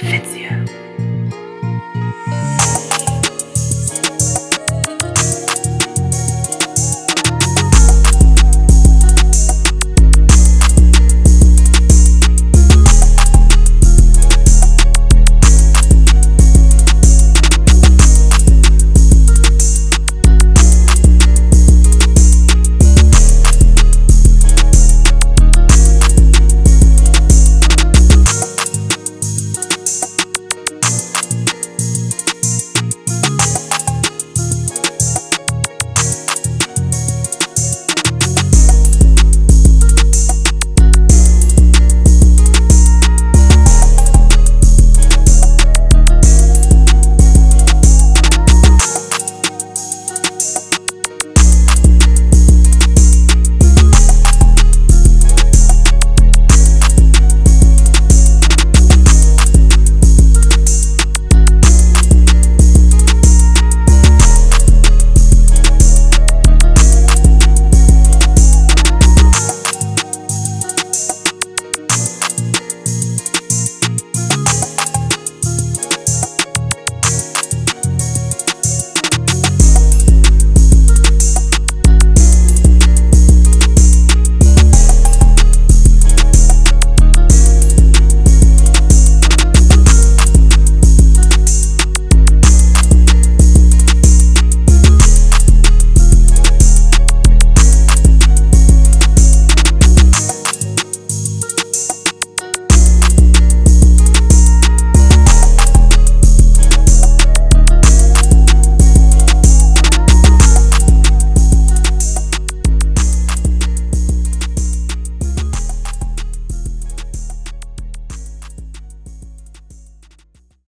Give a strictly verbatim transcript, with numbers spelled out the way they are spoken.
fits you.